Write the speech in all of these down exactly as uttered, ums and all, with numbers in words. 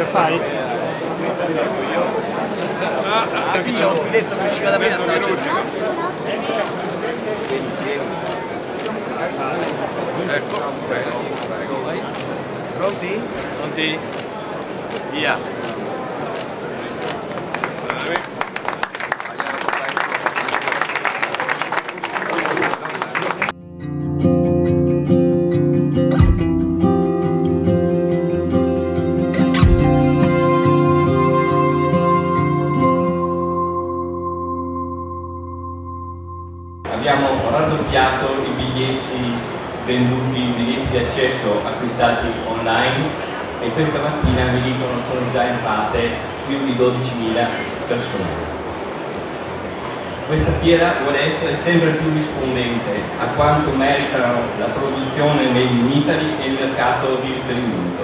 per fai? Ah, perché c'è un filetto che usciva da me, stava ecco, prego. Pronti? Pronti? Via. Abbiamo raddoppiato i biglietti venduti, i biglietti di accesso acquistati online, e questa mattina mi dicono sono già entrate più di dodicimila persone. Questa fiera vuole essere sempre più rispondente a quanto meritano la produzione made in Italy e il mercato di riferimento.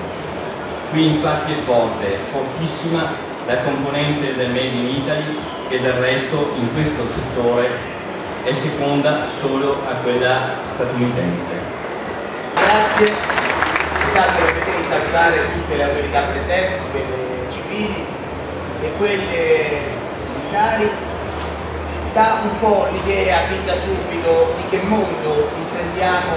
Qui infatti è forte, fortissima la componente del made in Italy, che del resto in questo settore è seconda solo a quella statunitense. Grazie, intanto permettetemi di salutare tutte le autorità presenti, quelle civili e quelle militari. Dà un po' l'idea fin da subito di che mondo intendiamo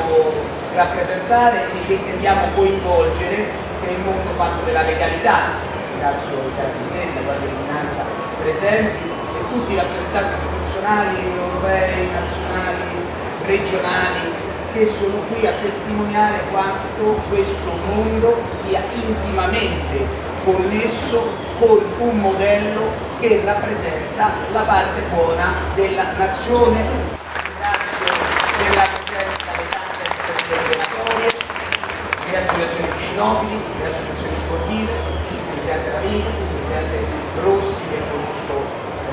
rappresentare e di che intendiamo coinvolgere, che è il mondo fatto della legalità. Ringrazio i carabinieri, la Guardia di Finanza presenti e tutti i rappresentanti europei, nazionali, regionali, che sono qui a testimoniare quanto questo mondo sia intimamente connesso con un modello che rappresenta la parte buona della nazione. Ringrazio per la presenza delle tante associazioni venatorie, le associazioni cinofili, le associazioni sportive, il presidente Ravix, il presidente Rossi, che conosco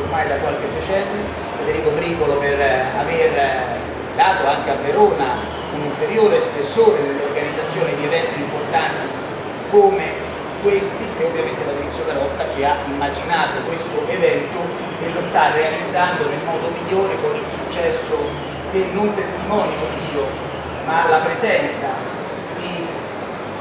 ormai da qualche decennio, Federico Bricolo per aver dato anche a Verona un ulteriore spessore nell'organizzazione di eventi importanti come questi, e ovviamente Patrizio Carotta, che ha immaginato questo evento e lo sta realizzando nel modo migliore, con il successo che non testimonio io, ma la presenza di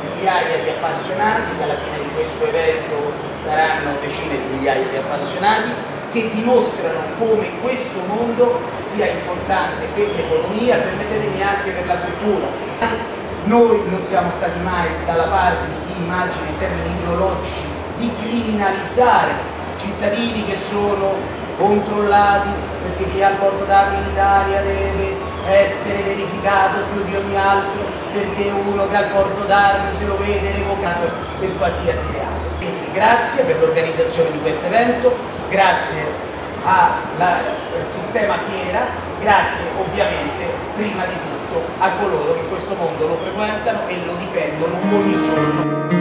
migliaia di appassionati, che alla fine di questo evento saranno decine di migliaia di appassionati, che dimostrano come questo mondo sia importante per l'economia, permettetemi anche per la cultura. Noi non siamo stati mai dalla parte di chi immagina in termini ideologici di criminalizzare cittadini che sono controllati, perché chi ha il porto d'armi in Italia deve essere verificato più di ogni altro, perché uno che ha il porto d'armi se lo vede revocato per qualsiasi reato. Quindi grazie per l'organizzazione di questo evento. Grazie al sistema fiera, grazie ovviamente prima di tutto a coloro che questo mondo lo frequentano e lo difendono ogni giorno.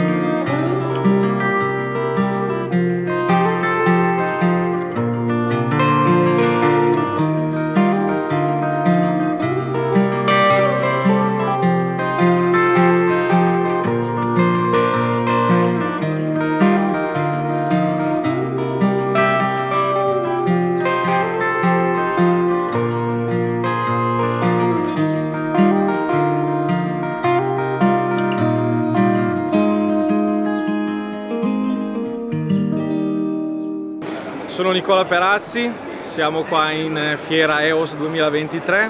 Sono Nicola Perazzi, siamo qua in Fiera E O S duemilaventitré.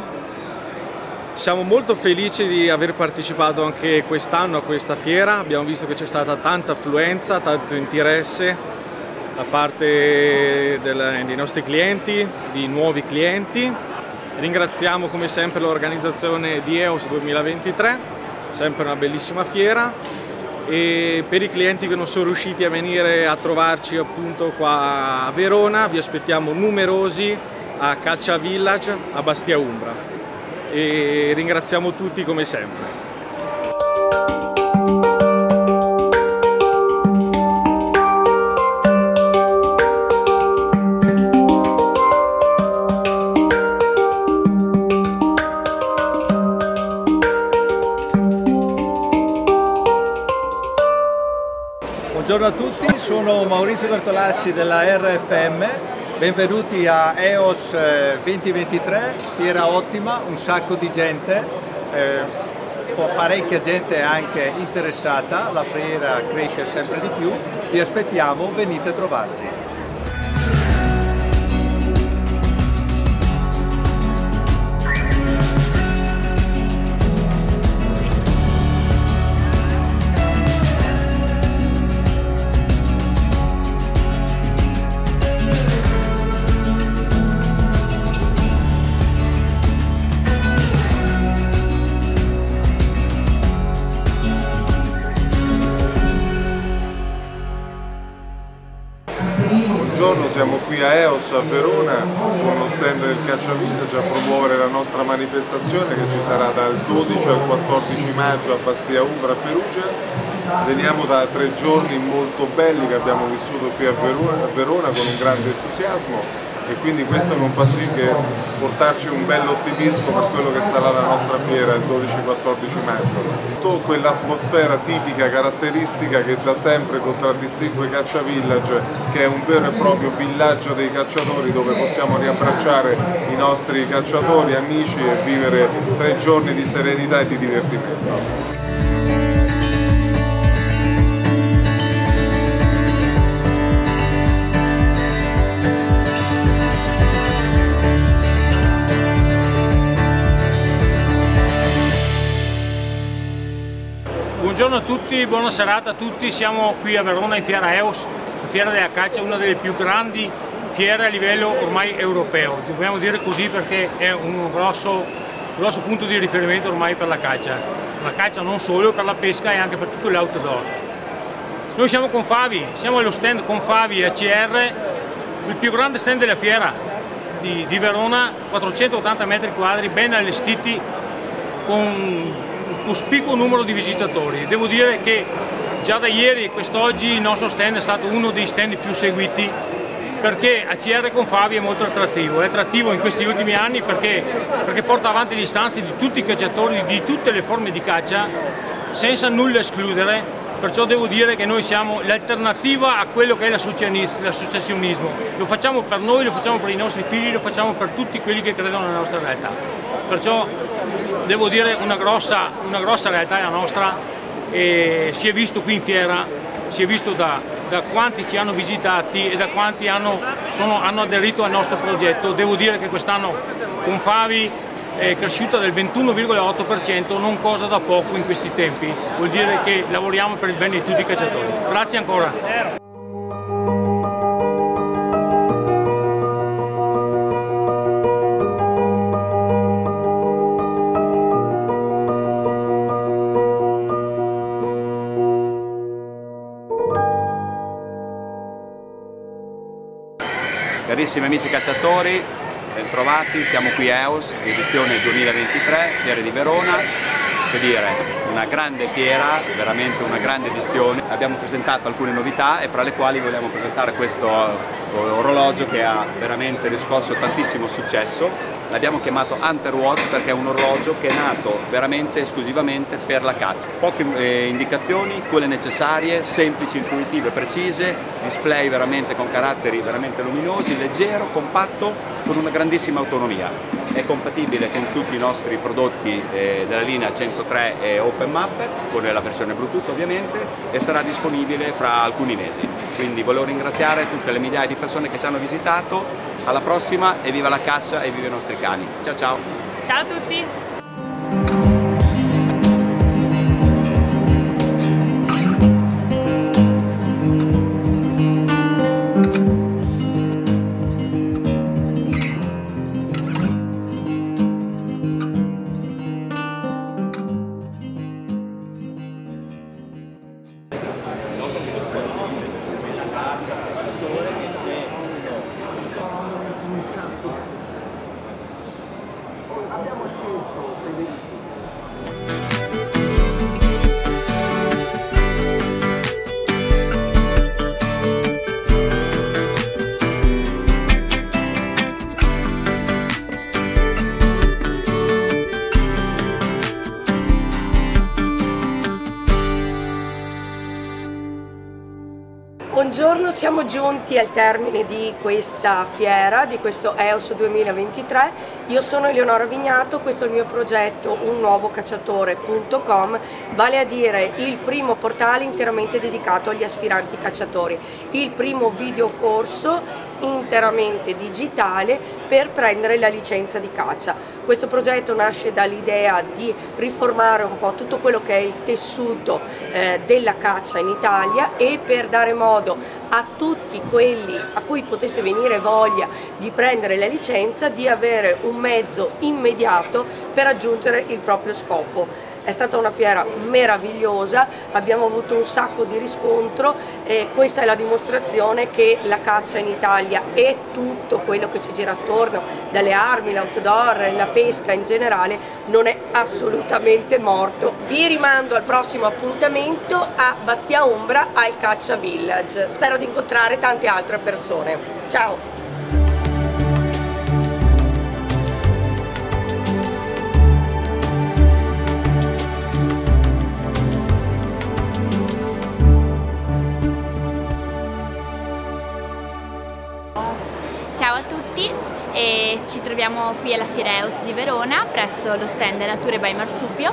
Siamo molto felici di aver partecipato anche quest'anno a questa fiera. Abbiamo visto che c'è stata tanta affluenza, tanto interesse da parte del, dei nostri clienti, di nuovi clienti. Ringraziamo come sempre l'organizzazione di E O S duemilaventitré, sempre una bellissima fiera. E per i clienti che non sono riusciti a venire a trovarci appunto qua a Verona, vi aspettiamo numerosi a Caccia Village a Bastia Umbra, e ringraziamo tutti come sempre. Buongiorno a tutti, sono Maurizio Bertolassi della R F M, benvenuti a E O S duemilaventitré, fiera ottima, un sacco di gente, eh, purtroppo parecchia gente anche interessata, la fiera cresce sempre di più, vi aspettiamo, venite a trovarci. Siamo qui a E O S a Verona con lo stand del Caccia Village a promuovere la nostra manifestazione che ci sarà dal dodici al quattordici maggio a Bastia Umbra a Perugia. Veniamo da tre giorni molto belli che abbiamo vissuto qui a Verona, a Verona con un grande entusiasmo e quindi questo non fa sì che portarci un bel ottimismo per quello che sarà la nostra fiera il dodici quattordici maggio. Quell'atmosfera tipica, caratteristica che da sempre contraddistingue Caccia Village, che è un vero e proprio villaggio dei cacciatori dove possiamo riabbracciare i nostri cacciatori, amici e vivere tre giorni di serenità e di divertimento. Buongiorno a tutti, buona serata a tutti, siamo qui a Verona in fiera E O S, la fiera della caccia, una delle più grandi fiere a livello ormai europeo, dobbiamo dire così perché è un grosso, grosso punto di riferimento ormai per la caccia, la caccia non solo, per la pesca e anche per tutto l'outdoor. Noi siamo con Favi, siamo allo stand Confavi A C R, il più grande stand della fiera di, di Verona, quattrocentottanta metri quadri, ben allestiti con un cospicuo numero di visitatori. Devo dire che già da ieri e quest'oggi il nostro stand è stato uno dei stand più seguiti perché A C R Confavi è molto attrattivo, è attrattivo in questi ultimi anni perché, perché porta avanti le istanze di tutti i cacciatori, di tutte le forme di caccia, senza nulla escludere, perciò devo dire che noi siamo l'alternativa a quello che è l'associazionismo, lo facciamo per noi, lo facciamo per i nostri figli, lo facciamo per tutti quelli che credono nella nostra realtà, perciò devo dire una grossa, una grossa realtà è la nostra e si è visto qui in fiera, si è visto da, da quanti ci hanno visitati e da quanti hanno, sono, hanno aderito al nostro progetto. Devo dire che quest'anno Confavi è cresciuta del ventuno virgola otto per cento, non cosa da poco in questi tempi, vuol dire che lavoriamo per il bene di tutti i cacciatori. Grazie ancora. Carissimi amici cacciatori, bentrovati, siamo qui a E O S, edizione duemilaventitré, Fiera di Verona, per dire una grande fiera, veramente una grande edizione. Abbiamo presentato alcune novità e fra le quali vogliamo presentare questo orologio che ha veramente riscosso tantissimo successo. L'abbiamo chiamato Hunter Watch perché è un orologio che è nato veramente esclusivamente per la caccia. Poche eh, indicazioni, quelle necessarie, semplici, intuitive, precise, display veramente con caratteri veramente luminosi, leggero, compatto, con una grandissima autonomia. È compatibile con tutti i nostri prodotti eh, della linea centotré e Open Map, con la versione Bluetooth ovviamente, e sarà disponibile fra alcuni mesi. Quindi volevo ringraziare tutte le migliaia di persone che ci hanno visitato. Alla prossima e viva la caccia e viva i nostri cani. Ciao ciao! Ciao a tutti! Abbiamo scelto Buongiorno, siamo giunti al termine di questa fiera, di questo E O S duemilaventitré. Io sono Eleonora Vignato, questo è il mio progetto un nuovo cacciatore punto com, vale a dire il primo portale interamente dedicato agli aspiranti cacciatori, il primo videocorso interamente digitale per prendere la licenza di caccia. Questo progetto nasce dall'idea di riformare un po' tutto quello che è il tessuto eh, della caccia in Italia e per dare modo a tutti quelli a cui potesse venire voglia di prendere la licenza di avere un mezzo immediato per raggiungere il proprio scopo. È stata una fiera meravigliosa, abbiamo avuto un sacco di riscontro e questa è la dimostrazione che la caccia in Italia e tutto quello che ci gira attorno, dalle armi, l'outdoor, la pesca in generale, non è assolutamente morto. Vi rimando al prossimo appuntamento a Bastia Umbra al Caccia Village. Spero di incontrare tante altre persone. Ciao! Ciao a tutti, e ci troviamo qui alla Fiera E O S di Verona presso lo stand Nature by Marsupio.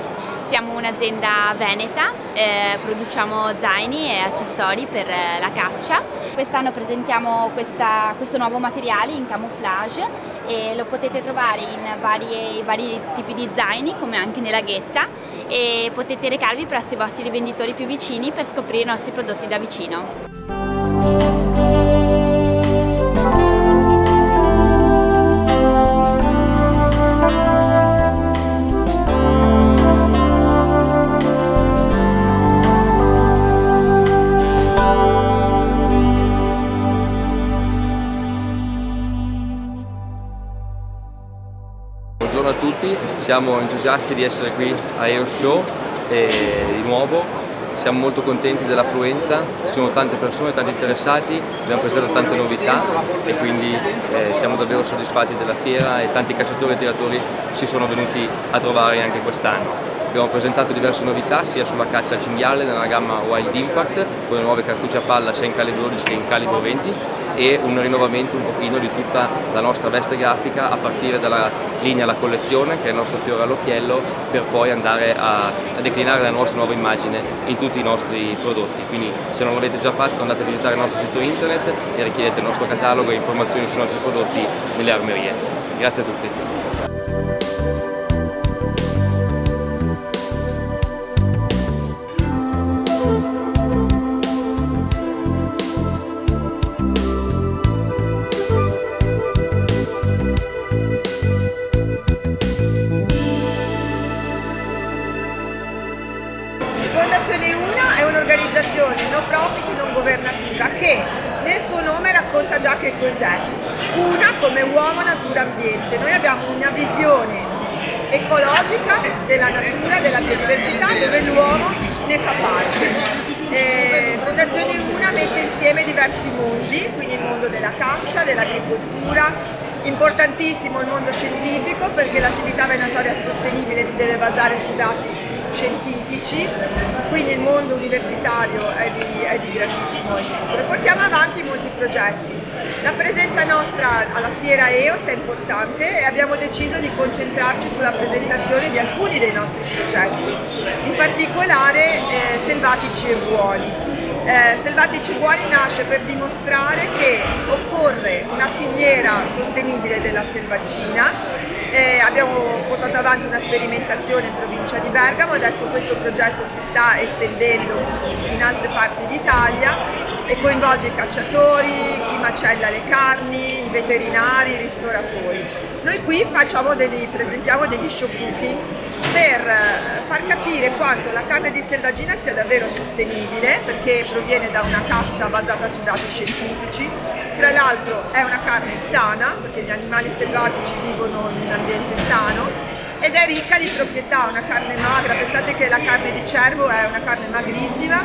Siamo un'azienda veneta, eh, produciamo zaini e accessori per eh, la caccia. Quest'anno presentiamo questa, questo nuovo materiale in camouflage e lo potete trovare in varie, vari tipi di zaini come anche nella ghetta, e potete recarvi presso i vostri rivenditori più vicini per scoprire i nostri prodotti da vicino. Buongiorno a tutti, siamo entusiasti di essere qui a E O S SHOW e di nuovo, siamo molto contenti dell'affluenza, ci sono tante persone, tanti interessati, abbiamo presentato tante novità e quindi eh, siamo davvero soddisfatti della fiera e tanti cacciatori e tiratori ci sono venuti a trovare anche quest'anno. Abbiamo presentato diverse novità sia sulla caccia al cinghiale nella gamma Wild Impact con le nuove cartucce a palla sia in calibro dodici che in calibro venti e un rinnovamento un pochino di tutta la nostra veste grafica a partire dalla linea La Collezione che è il nostro fiore all'occhiello per poi andare a, a declinare la nostra nuova immagine in tutti i nostri prodotti. Quindi se non l'avete già fatto andate a visitare il nostro sito internet e richiedete il nostro catalogo e informazioni sui nostri prodotti nelle armerie. Grazie a tutti. Protezione uno è un'organizzazione no profit non governativa che nel suo nome racconta già che cos'è. Una come uomo, natura, ambiente. Noi abbiamo una visione ecologica della natura, della biodiversità dove l'uomo ne fa parte. E Protezione uno mette insieme diversi mondi, quindi il mondo della caccia, dell'agricoltura, importantissimo il mondo scientifico perché l'attività venatoria sostenibile si deve basare su dati scientifici, quindi il mondo universitario è di, è di grandissimo aiuto. Portiamo avanti molti progetti. La presenza nostra alla fiera E O S è importante e abbiamo deciso di concentrarci sulla presentazione di alcuni dei nostri progetti, in particolare eh, Selvatici e Buoni. Eh, Selvatici e Buoni nasce per dimostrare che occorre una filiera sostenibile della selvaggina. Eh, abbiamo portato avanti una sperimentazione in provincia di Bergamo, adesso questo progetto si sta estendendo in altre parti d'Italia e coinvolge i cacciatori, chi macella le carni, i veterinari, i ristoratori. Noi qui facciamo degli, presentiamo degli show cooking per far capire quanto la carne di selvaggina sia davvero sostenibile perché proviene da una caccia basata su dati scientifici. Tra l'altro è una carne sana, perché gli animali selvatici vivono in un ambiente sano, ed è ricca di proprietà, una carne magra, pensate che la carne di cervo è una carne magrissima,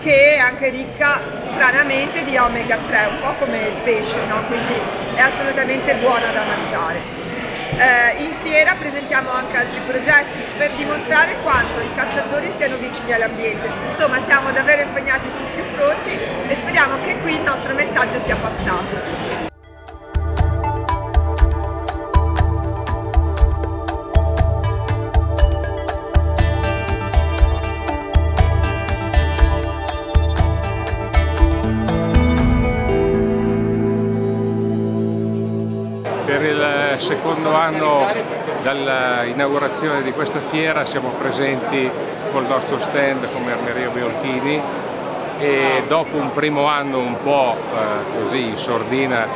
che è anche ricca stranamente di omega tre, un po' come il pesce, no? Quindi è assolutamente buona da mangiare. Eh, in fiera presentiamo anche altri progetti per dimostrare quanto i cacciatori siano vicini all'ambiente. Insomma, siamo davvero impegnati su più fronti e speriamo che qui il nostro messaggio sia passato. Secondo anno dall'inaugurazione di questa fiera siamo presenti col nostro stand come Marnerio Biorchini e dopo un primo anno un po' così in sordina,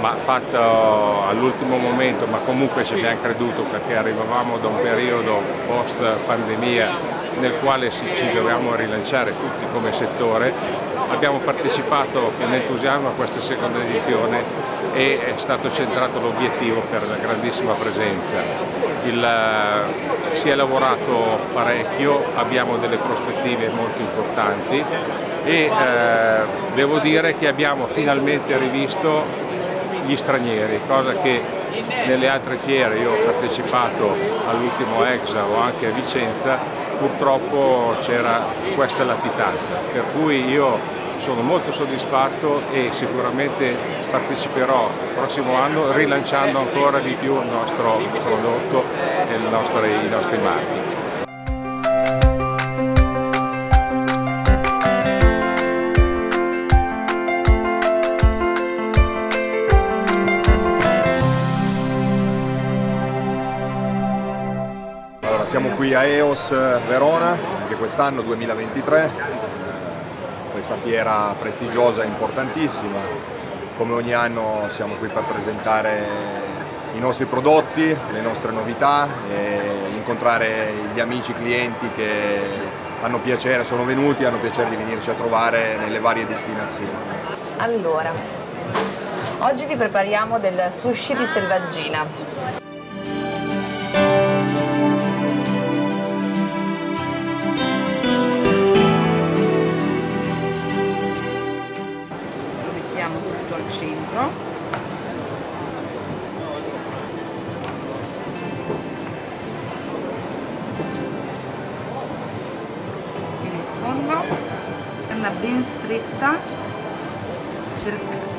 ma fatto all'ultimo momento, ma comunque ci abbiamo creduto perché arrivavamo da un periodo post pandemia nel quale ci dovevamo rilanciare tutti come settore, abbiamo partecipato con entusiasmo a questa seconda edizione e è stato centrato l'obiettivo per la grandissima presenza. Il, si è lavorato parecchio, abbiamo delle prospettive molto importanti e eh, devo dire che abbiamo finalmente rivisto gli stranieri, cosa che nelle altre fiere, io ho partecipato all'ultimo E X A o anche a Vicenza, purtroppo c'era questa latitanza, per cui io sono molto soddisfatto e sicuramente parteciperò il prossimo anno rilanciando ancora di più il nostro prodotto e il nostro, i nostri marchi. Siamo qui a E O S Verona, anche quest'anno duemilaventitré, questa fiera prestigiosa e importantissima. Come ogni anno siamo qui per presentare i nostri prodotti, le nostre novità, e incontrare gli amici clienti che hanno piacere, sono venuti, hanno piacere di venirci a trovare nelle varie destinazioni. Allora, oggi vi prepariamo del sushi di selvaggina. Ben stretta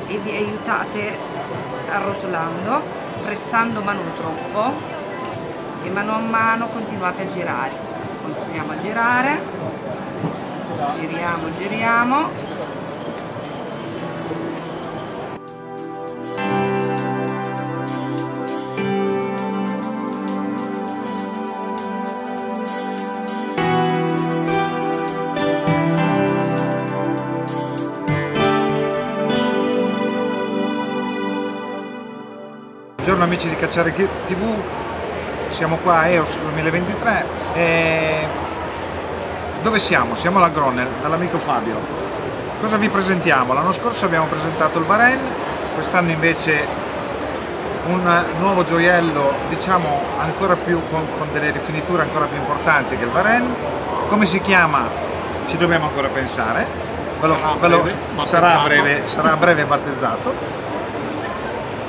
e vi aiutate arrotolando, pressando ma non troppo, e mano a mano continuate a girare, continuiamo a girare, giriamo, giriamo. Buongiorno amici di Cacciare T V, siamo qua a E O S duemilaventitré, e dove siamo? Siamo alla Gronell, dall'amico Fabio. Cosa vi presentiamo? L'anno scorso abbiamo presentato il Baren, quest'anno invece un nuovo gioiello, diciamo ancora più con, con delle rifiniture ancora più importanti che il Baren. Come si chiama? Ci dobbiamo ancora pensare, ve lo, sarà, ve lo, breve, sarà, breve, sarà a breve battezzato.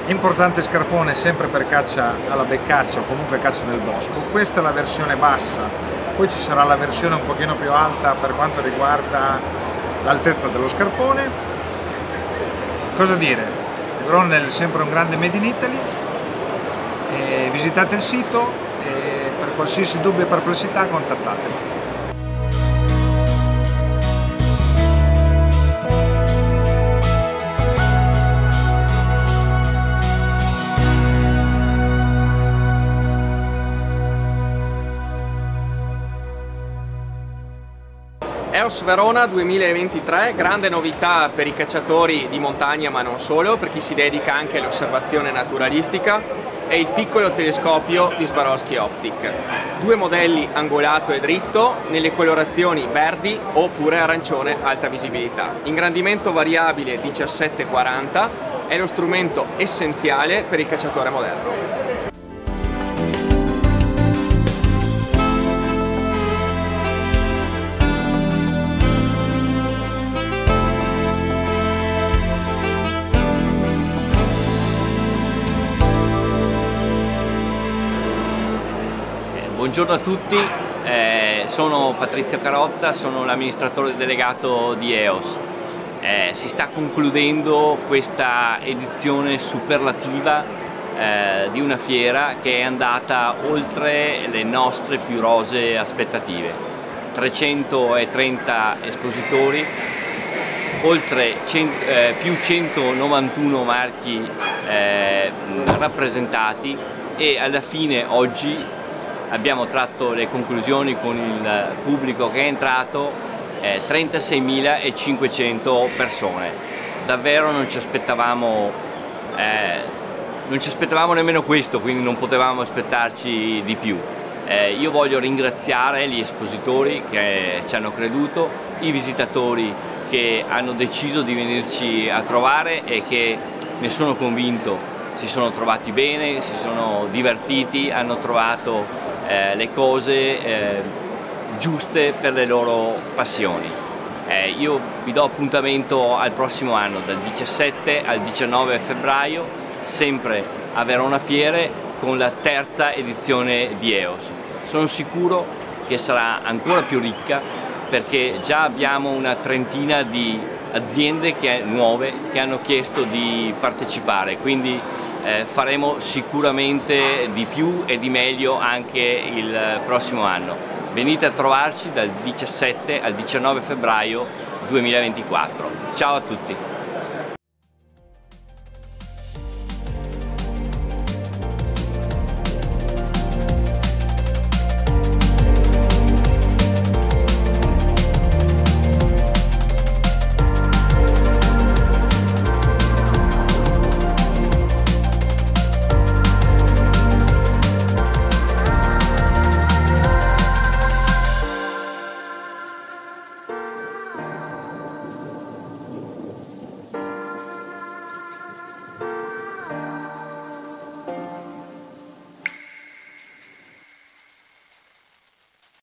Importante scarpone sempre per caccia alla beccaccia o comunque caccia nel bosco. Questa è la versione bassa, poi ci sarà la versione un pochino più alta per quanto riguarda l'altezza dello scarpone. Cosa dire? Gronell è sempre un grande made in Italy, e visitate il sito e per qualsiasi dubbio e perplessità contattatemi. E O S Verona duemilaventitré, grande novità per i cacciatori di montagna ma non solo, per chi si dedica anche all'osservazione naturalistica, è il piccolo telescopio di Swarovski Optik. Due modelli angolato e dritto nelle colorazioni verdi oppure arancione alta visibilità. Ingrandimento variabile diciassette quaranta, è lo strumento essenziale per il cacciatore moderno. Buongiorno a tutti, eh, sono Patrizio Carotta, sono l'amministratore delegato di E O S. Eh, si sta concludendo questa edizione superlativa eh, di una fiera che è andata oltre le nostre più rosee aspettative. trecentotrenta espositori, oltre cento, eh, più centonovantuno marchi eh, rappresentati, e alla fine oggi abbiamo tratto le conclusioni con il pubblico che è entrato, eh, trentaseimilacinquecento persone. Davvero non ci aspettavamo eh, non ci aspettavamo nemmeno questo, quindi non potevamo aspettarci di più. Eh, io voglio ringraziare gli espositori che ci hanno creduto, i visitatori che hanno deciso di venirci a trovare e che, ne sono convinto, si sono trovati bene, si sono divertiti, hanno trovato eh, le cose eh, giuste per le loro passioni. Eh, io vi do appuntamento al prossimo anno, dal diciassette al diciannove febbraio, sempre a VeronaFiere, con la terza edizione di E O S. Sono sicuro che sarà ancora più ricca, perché già abbiamo una trentina di aziende che, nuove che hanno chiesto di partecipare, quindi Eh, faremo sicuramente di più e di meglio anche il prossimo anno. Venite a trovarci dal diciassette al diciannove febbraio duemilaventiquattro. Ciao a tutti!